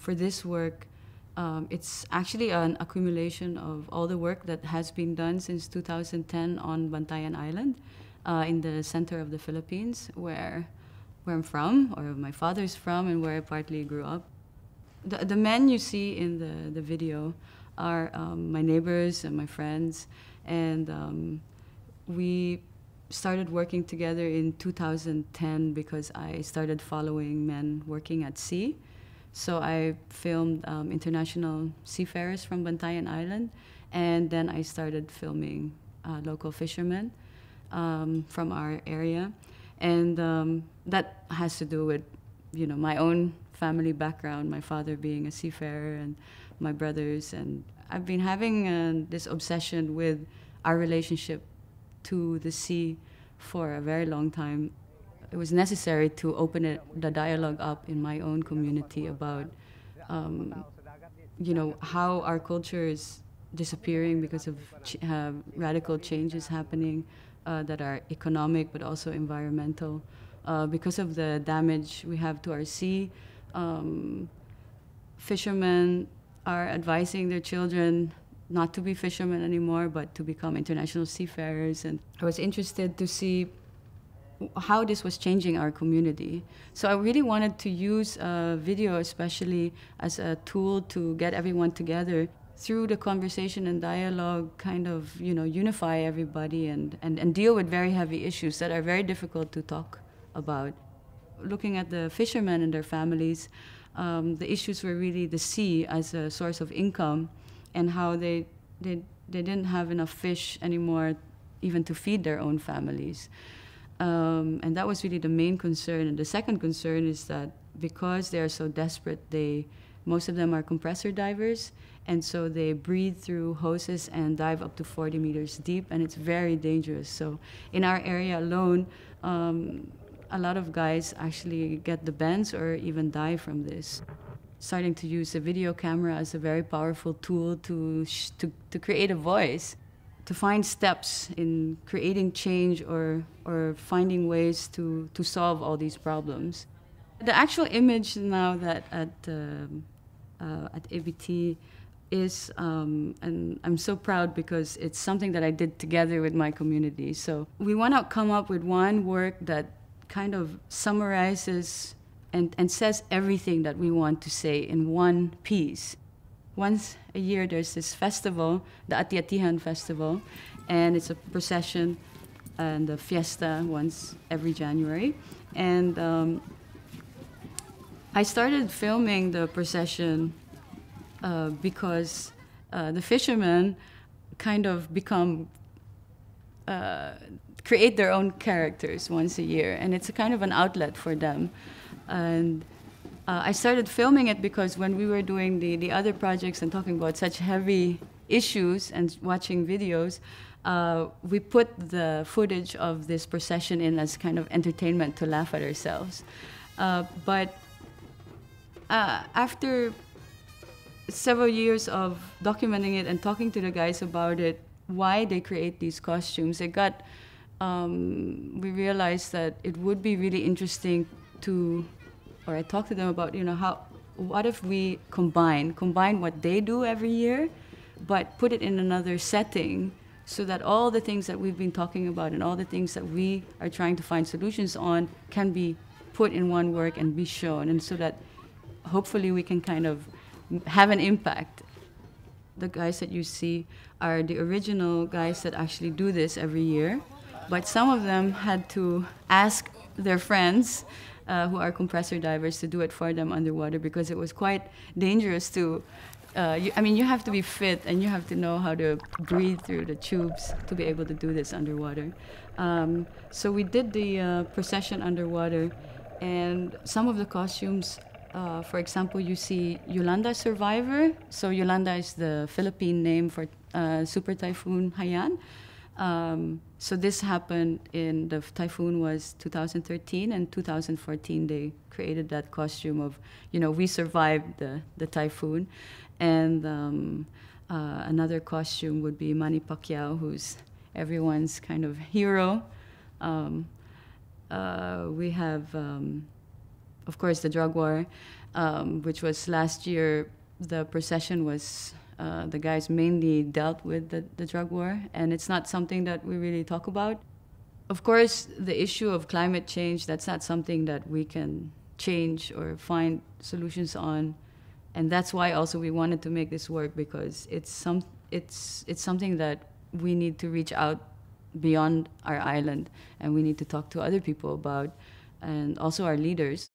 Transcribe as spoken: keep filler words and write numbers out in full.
For this work, um, it's actually an accumulation of all the work that has been done since two thousand ten on Bantayan Island, uh, in the center of the Philippines, where, where I'm from, or my father's from, and where I partly grew up. The, the men you see in the, the video are um, my neighbors and my friends, and um, we started working together in two thousand ten because I started following men working at sea. So I filmed um, international seafarers from Bantayan Island, and then I started filming uh, local fishermen um, from our area. And um, that has to do with, you know, my own family background, my father being a seafarer and my brothers. And I've been having uh, this obsession with our relationship to the sea for a very long time. It was necessary to open it, the dialogue up in my own community about, um, you know, how our culture is disappearing because of ch uh, radical changes happening uh, that are economic but also environmental, uh, because of the damage we have to our sea. Um, fishermen are advising their children not to be fishermen anymore, but to become international seafarers. And I was interested to see how this was changing our community. So I really wanted to use uh, video especially as a tool to get everyone together through the conversation and dialogue, kind of, you know, unify everybody and, and, and deal with very heavy issues that are very difficult to talk about. Looking at the fishermen and their families, um, the issues were really the sea as a source of income and how they, they, they didn't have enough fish anymore even to feed their own families. Um, and that was really the main concern. And the second concern is that because they are so desperate, they, most of them are compressor divers, and so they breathe through hoses and dive up to forty meters deep, and it's very dangerous. So in our area alone, um, a lot of guys actually get the bends or even die from this. Starting to use the video camera as a very powerful tool to, sh to, to create a voice, to find steps in creating change or, or finding ways to, to solve all these problems. The actual image now that at, um, uh, at A B T is, um, and I'm so proud because it's something that I did together with my community. So we want to come up with one work that kind of summarizes and, and says everything that we want to say in one piece. Once a year, there's this festival, the Ati-Atihan festival, and it's a procession and a fiesta once every January. And um, I started filming the procession uh, because uh, the fishermen kind of become, uh, create their own characters once a year, and it's a kind of an outlet for them. And Uh, I started filming it because when we were doing the, the other projects and talking about such heavy issues and watching videos, uh, we put the footage of this procession in as kind of entertainment to laugh at ourselves. Uh, but uh, after several years of documenting it and talking to the guys about it, why they create these costumes, it got, um, we realized that it would be really interesting to, or I talked to them about, you know, how, what if we combine, combine what they do every year, but put it in another setting so that all the things that we've been talking about and all the things that we are trying to find solutions on can be put in one work and be shown, and so that hopefully we can kind of have an impact. The guys that you see are the original guys that actually do this every year, but some of them had to ask their friends Uh, who are compressor divers to do it for them underwater, because it was quite dangerous to, uh, you, I mean, you have to be fit and you have to know how to breathe through the tubes to be able to do this underwater. Um, so we did the uh, procession underwater, and some of the costumes, uh, for example, you see Yolanda Survivor. So Yolanda is the Philippine name for uh, Super Typhoon Haiyan. Um, so this happened in, the typhoon was two thousand thirteen, and two thousand fourteen they created that costume of, you know, we survived the, the typhoon. And um, uh, another costume would be Manny Pacquiao, who's everyone's kind of hero. Um, uh, we have, um, of course, the drug war. um, which was last year. The procession was, uh, the guys mainly dealt with the, the drug war, and it's not something that we really talk about. Of course, the issue of climate change, that's not something that we can change or find solutions on. And that's why also we wanted to make this work, because it's, some, it's, it's something that we need to reach out beyond our island, and we need to talk to other people about, and also our leaders.